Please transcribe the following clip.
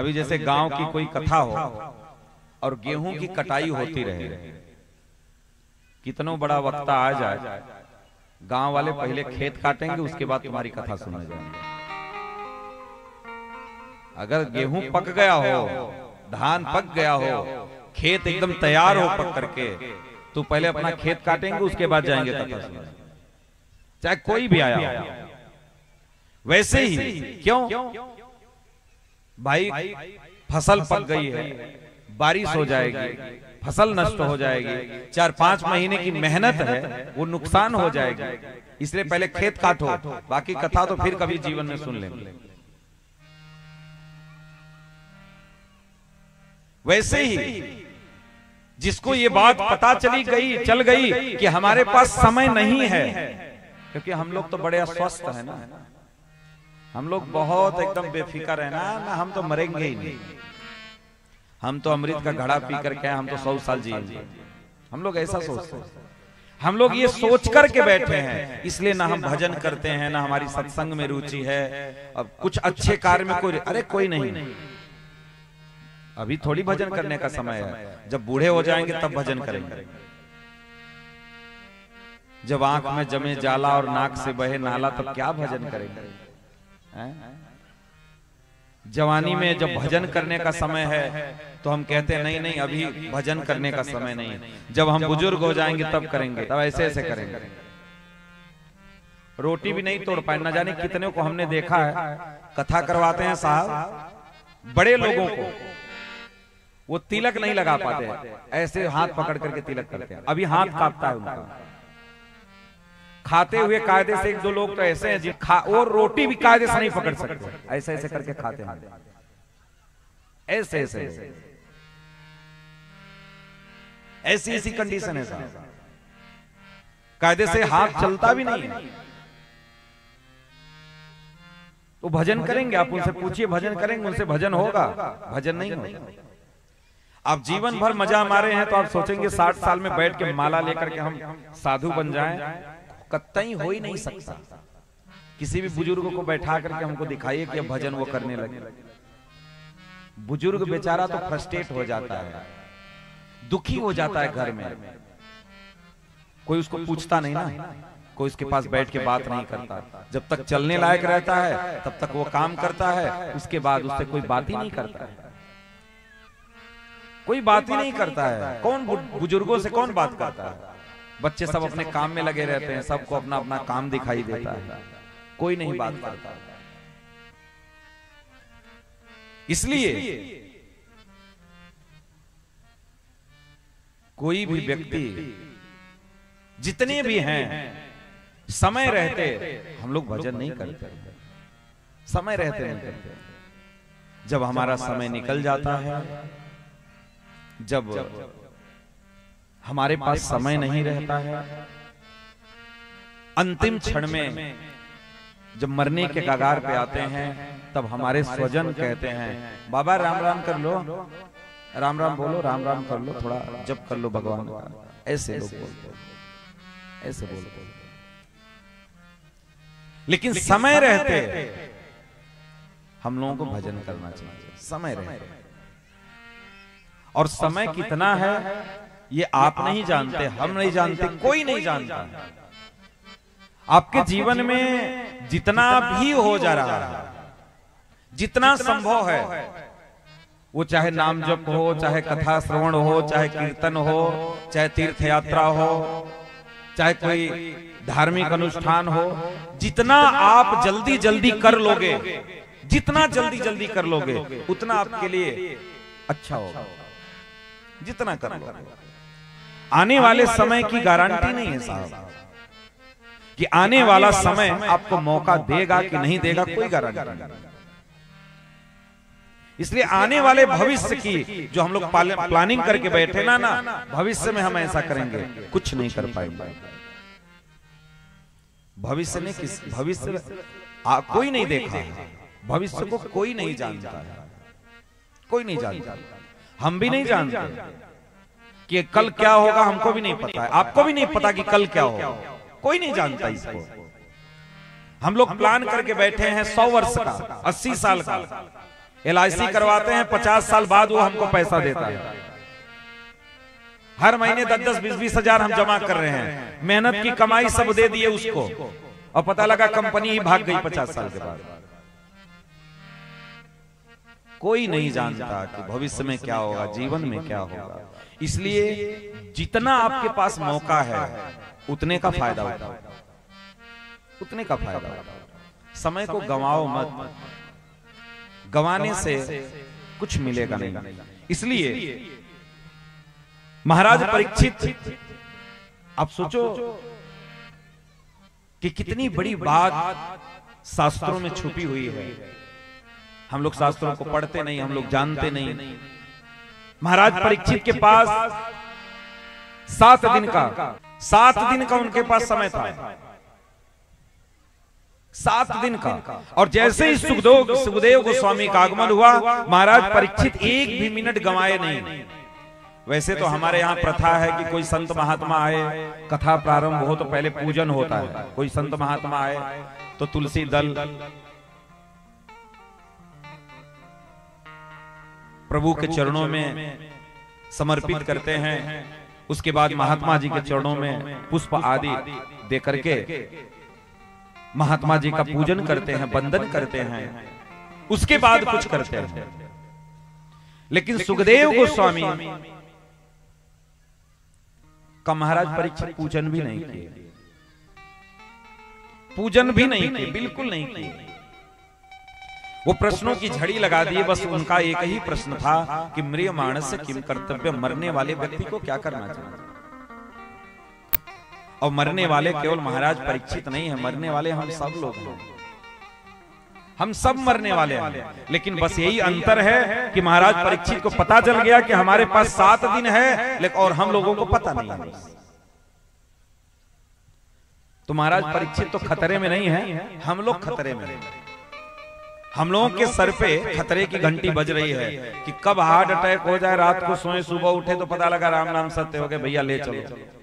अभी जैसे गांव की कोई कथा हो और गेहूं की कटाई होती रहे, कितनों बड़ा वक्ता आ जाए, गांव वाले पहले खेत काटेंगे, उसके बाद तुम्हारी कथा सुनने जाएंगे। अगर गेहूं पक गया हो, धान पक गया हो, खेत एकदम तैयार हो पक करके, तो पहले अपना खेत काटेंगे, उसके बाद जाएंगे कथा सुनने, चाहे कोई भी आया। वैसे ही क्यों भाई, फसल पक गई है, बारिश हो जाएगी, फसल नष्ट हो जाएगी, 4-5 महीने की मेहनत है वो नुकसान हो जाएगी, इसलिए पहले खेत काटो, बाकी कथा तो फिर कभी जीवन में सुन लेंगे। वैसे ही जिसको ये बात पता चली गई चल गई कि हमारे पास समय नहीं है, क्योंकि हम लोग तो बड़े अस्वस्थ है ना, हम लोग बहुत एकदम बेफिक्र है ना, हम तो मरेंगे ही नहीं, हम तो अमृत का घड़ा पी करके हम तो 100 साल जिएंगे, हम लोग ऐसा सोचते हैं। हम लोग ये सोच करके बैठे हैं, इसलिए ना हम भजन करते हैं, ना हमारी सत्संग में रुचि है, अब कुछ अच्छे कार्य में कोई, अरे कोई नहीं, अभी थोड़ी भजन करने का समय है, जब बूढ़े हो जाएंगे तब भजन करेंगे। जब आंख में जमे जाला और नाक से बहे नाला तब क्या भजन करेंगे। जवानी में जब भजन करने का समय है तो हम कहते हैं नहीं नहीं अभी भजन करने का समय नहीं है, जब हम बुजुर्ग हो जाएंगे तब करेंगे, तब ऐसे ऐसे करेंगे। रोटी भी नहीं तोड़ पाए, न जाने कितने को हमने देखा है, कथा करवाते हैं साहब, बड़े लोगों को वो तिलक नहीं लगा पाते, ऐसे हाथ पकड़ करके तिलक करते हैं, अभी हाथ कांपता है उनका। खाते हुए कायदे से एक दो लोग तो ऐसे हैं जो रोटी भी कायदे से नहीं पकड़ सकते, ऐसे ऐसे करके खाते हैं, ऐसे ऐसे, ऐसी ऐसी कंडीशन है साहब, कायदे से हाथ चलता भी नहीं है। तो भजन करेंगे, आप उनसे पूछिए भजन करेंगे, उनसे भजन होगा, भजन नहीं होगा। आप जीवन भर मजा मारे हैं तो आप सोचेंगे 60 साल में बैठ के माला लेकर के हम साधु बन जाएं, कतई हो ही नहीं सकता। किसी भी बुजुर्ग को बैठा करके हमको दिखाइए कि भजन वो करने लगे, बुजुर्ग बेचारा तो फ्रस्ट्रेट हो जाता है, दुखी हो जाता है घर में, कोई उसको पूछता नहीं ना, कोई उसके पास बैठ के बात नहीं करता, जब तक चलने लायक रहता है तब तक वो काम करता है, उसके बाद उससे कोई बात ही नहीं करता है, कोई बात ही नहीं करता है, कौन बुजुर्गों से कौन बात करता है, बच्चे सब अपने काम में लगे रहते हैं, सबको अपना अपना काम दिखाई देता है, कोई नहीं बात करता। इसलिए कोई भी व्यक्ति जितने भी हैं समय रहते, हम लोग भजन नहीं करते, समय रहते नहीं करते, जब हमारा समय निकल जाता है, जब हमारे पास समय नहीं रहता है, अंतिम क्षण में जब मरने के कगार पे आते हैं, तब हमारे स्वजन कहते हैं बाबा राम राम कर लो, राम राम बोलो, राम राम कर लो, थोड़ा जप कर लो भगवान का, ऐसे लोग बोलते हैं, ऐसे बोलते हैं। लेकिन समय रहते हम लोगों को भजन करना चाहिए, समय रहते, और समय कितना है ये आप नहीं जानते, हम नहीं जानते, कोई नहीं जानता। आपके जीवन में जितना भी हो जा रहा है, जितना संभव है, वो चाहे नाम जप हो, चाहे कथा श्रवण हो, चाहे कीर्तन हो, चाहे तीर्थ यात्रा हो, चाहे कोई धार्मिक अनुष्ठान हो, जितना आप जल्दी जल्दी कर लोगे, जितना जल्दी जल्दी कर लोगे उतना आपके लिए अच्छा होगा, जितना करना आने वाले समय की गारंटी नहीं है साहब, कि आने वाला समय आपको मौका देगा कि नहीं देगा, कोई गारंटी नहीं। इसलिए आने वाले भविष्य की जो हम लोग प्लानिंग करके बैठे ना ना, भविष्य में हम ऐसा करेंगे, कुछ नहीं कर पाएंगे। भविष्य ने किस, भविष्य कोई नहीं देखा, भविष्य को कोई नहीं जानता, कोई नहीं जानता, हम भी नहीं जानते कि कल क्या होगा, हमको भी नहीं पता है, आपको भी नहीं पता कि कल क्या होगा, कोई नहीं जानता इसको। हम लोग प्लान करके बैठे हैं 100 वर्ष का, 80 साल का, LIC करवाते हैं, 50 साल बाद वो हमको पैसा देता है। हर महीने 10-10, 20-20 हजार हम जमा कर रहे हैं, मेहनत की कमाई सब दे दिए उसको, और पता लगा कंपनी ही भाग गई 50 साल के बाद। कोई नहीं जानता कि भविष्य में क्या होगा, जीवन में क्या होगा। इसलिए जितना आपके पास मौका है उतने का फायदा उठाओ, उतने का फायदा उठाओ। समय को गंवाओ मत, गंवाने से कुछ मिलेगा नहीं। इसलिए महाराज परीक्षित, आप सोचो कि कितनी बड़ी बात शास्त्रों में छुपी हुई है। हम लोग शास्त्रों को पढ़ते नहीं, हम लोग जानते नहीं। महाराज परीक्षित के पास 7 दिन का उनके पास समय था, 7 दिन का। और जैसे ही सुखदेव गोस्वामी का आगमन हुआ, महाराज परीक्षित एक भी मिनट गंवाए नहीं। वैसे तो हमारे यहाँ प्रथा है कि कोई संत महात्मा आए, कथा प्रारंभ हो तो पहले पूजन होता है, कोई संत महात्मा आए तो तुलसी दल, प्रभु के चरणों में समर्पित करते हैं। उसके बाद महात्मा जी के चरणों में पुष्प आदि दे करके महात्मा जी का पूजन करते हैं, वंदन करते हैं, उसके बाद कुछ करते हैं। लेकिन सुखदेव गोस्वामी का महाराज परीक्षित पूजन भी नहीं किए, पूजन भी नहीं किए, बिल्कुल नहीं किए। वो प्रश्नों की झड़ी लगा दी। बस उनका एक ही प्रश्न था कि म्रियमाणस किम कर्तव्य, मरने वाले व्यक्ति को क्या करना चाहिए। और मरने वाले केवल महाराज परीक्षित नहीं है, मरने वाले हम सब लोग हैं, हम सब मरने वाले हैं। लेकिन बस यही अंतर है कि महाराज परीक्षित को पता चल गया कि हमारे पास 7 दिन है, लेकिन और हम लोगों को पता नहीं। तो महाराज परीक्षित तो खतरे में नहीं है, हम लोग खतरे में हैं। हम लोगों के सर पे खतरे की घंटी बज रही है कि कब हार्ट अटैक हो जाए, रात को सोए सुबह उठे तो पता लगा राम नाम सत्य हो गए, भैया ले चलो।